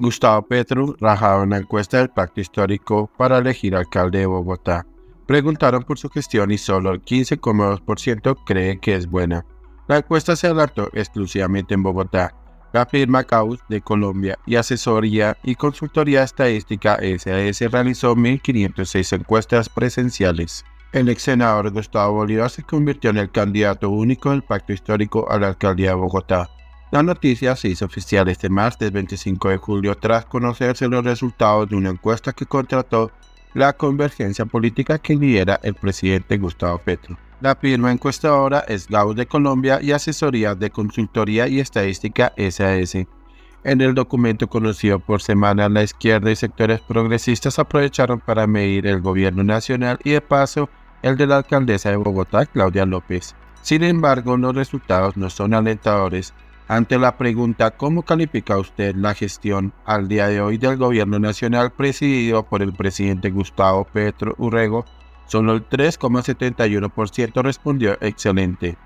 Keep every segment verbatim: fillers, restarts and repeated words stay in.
Gustavo Petro, rajado en la encuesta del Pacto Histórico para elegir alcalde de Bogotá. Preguntaron por su gestión y solo el quince coma dos por ciento cree que es buena. La encuesta se adelantó exclusivamente en Bogotá. La firma CAUS de Colombia y Asesoría y Consultoría Estadística S A S realizó mil quinientas seis encuestas presenciales. El ex senador Gustavo Bolívar se convirtió en el candidato único del Pacto Histórico a la Alcaldía de Bogotá. La noticia se hizo oficial este martes veinticinco de julio tras conocerse los resultados de una encuesta que contrató la Convergencia Política que lidera el presidente Gustavo Petro. La firma encuestadora es CAUS de Colombia y Asesoría de Consultoría y Estadística S A S. En el documento conocido por semana, la izquierda y sectores progresistas aprovecharon para medir el gobierno nacional y de paso el de la alcaldesa de Bogotá, Claudia López. Sin embargo, los resultados no son alentadores. Ante la pregunta ¿cómo califica usted la gestión al día de hoy del gobierno nacional presidido por el presidente Gustavo Petro Urrego? Solo el tres coma setenta y uno por ciento respondió excelente,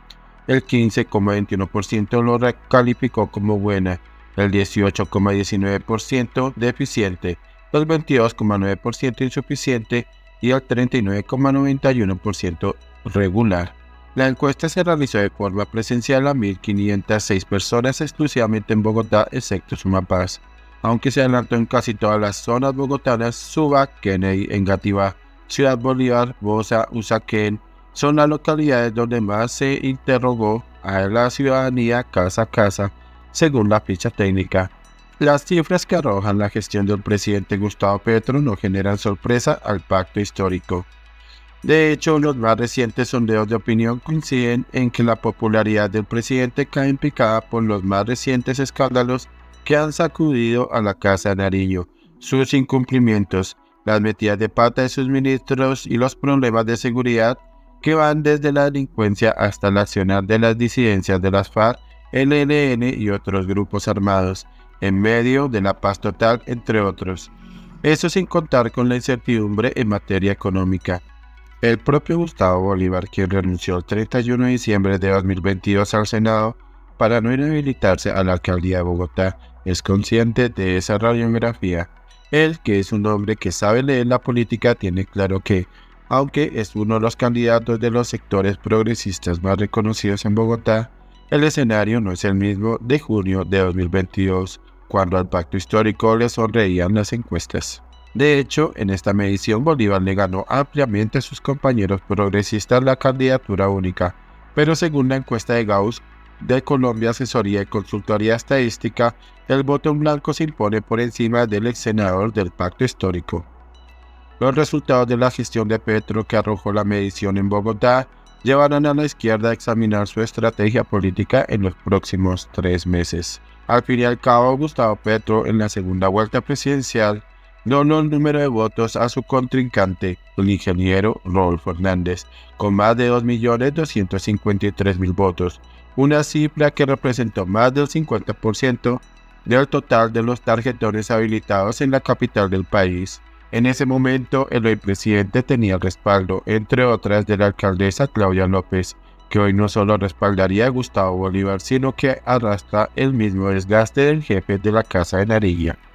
el quince coma veintiuno por ciento lo calificó como buena, el dieciocho coma diecinueve por ciento deficiente, el veintidós coma nueve por ciento insuficiente y el treinta y nueve coma noventa y uno por ciento regular. La encuesta se realizó de forma presencial a mil quinientas seis personas exclusivamente en Bogotá, excepto Sumapaz, aunque se adelantó en casi todas las zonas bogotanas: Suba, Kennedy, Engativá, Ciudad Bolívar, Bosa, Usaquén, son las localidades donde más se interrogó a la ciudadanía casa a casa, según la ficha técnica. Las cifras que arrojan la gestión del presidente Gustavo Petro no generan sorpresa al Pacto Histórico. De hecho, los más recientes sondeos de opinión coinciden en que la popularidad del presidente cae en picada por los más recientes escándalos que han sacudido a la Casa de Nariño, sus incumplimientos, las metidas de pata de sus ministros y los problemas de seguridad que van desde la delincuencia hasta el accionar de las disidencias de las FARC, E L N y otros grupos armados, en medio de la paz total, entre otros. Eso sin contar con la incertidumbre en materia económica. El propio Gustavo Bolívar, quien renunció el treinta y uno de diciembre de dos mil veintidós al Senado para no inhabilitarse a la alcaldía de Bogotá, es consciente de esa radiografía. Él, que es un hombre que sabe leer la política, tiene claro que, aunque es uno de los candidatos de los sectores progresistas más reconocidos en Bogotá, el escenario no es el mismo de junio de dos mil veintidós, cuando al Pacto Histórico le sonreían las encuestas. De hecho, en esta medición Bolívar le ganó ampliamente a sus compañeros progresistas la candidatura única, pero según la encuesta de CAUS de Colombia, Asesoría y Consultoría Estadística, el voto en blanco se impone por encima del ex senador del Pacto Histórico. Los resultados de la gestión de Petro que arrojó la medición en Bogotá llevarán a la izquierda a examinar su estrategia política en los próximos tres meses. Al fin y al cabo, Gustavo Petro en la segunda vuelta presidencial donó el número de votos a su contrincante, el ingeniero Raúl Fernández, con más de dos millones doscientos cincuenta y tres mil votos, una cifra que representó más del cincuenta por ciento del total de los tarjetones habilitados en la capital del país. En ese momento, el hoy presidente tenía el respaldo, entre otras, de la alcaldesa Claudia López, que hoy no solo respaldaría a Gustavo Bolívar, sino que arrastra el mismo desgaste del jefe de la Casa de Nariño.